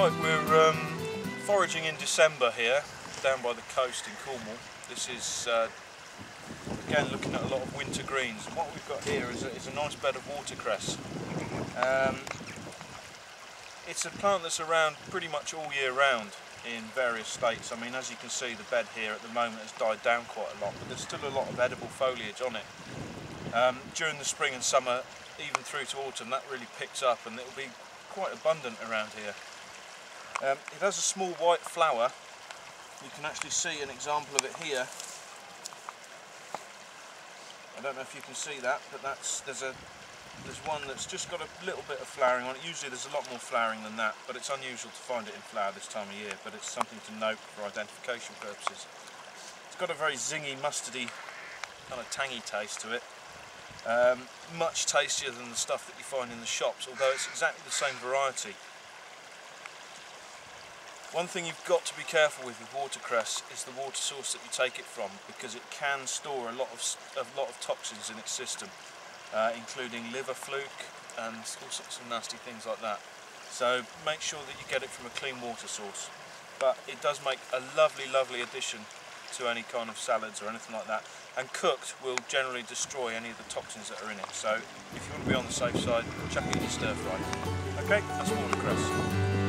Right, we're foraging in December here, down by the coast in Cornwall. This is, again, looking at a lot of winter greens. And what we've got here is a nice bed of watercress. It's a plant that's around pretty much all year round in various states. I mean, as you can see, the bed here at the moment has died down quite a lot, but there's still a lot of edible foliage on it. During the spring and summer, even through to autumn, that really picks up and it'll be quite abundant around here. It has a small white flower. You can actually see an example of it here. I don't know if you can see that, but there's one that's just got a little bit of flowering on it. Usually there's a lot more flowering than that, but it's unusual to find it in flower this time of year, but it's something to note for identification purposes. It's got a very zingy, mustardy, kind of tangy taste to it. Much tastier than the stuff that you find in the shops, although it's exactly the same variety. One thing you've got to be careful with watercress is the water source that you take it from, because it can store a lot of toxins in its system, including liver fluke and all sorts of nasty things like that. So make sure that you get it from a clean water source. But it does make a lovely, lovely addition to any kind of salads or anything like that, and cooked will generally destroy any of the toxins that are in it. So if you want to be on the safe side, chuck it in your stir fry. Okay, that's watercress.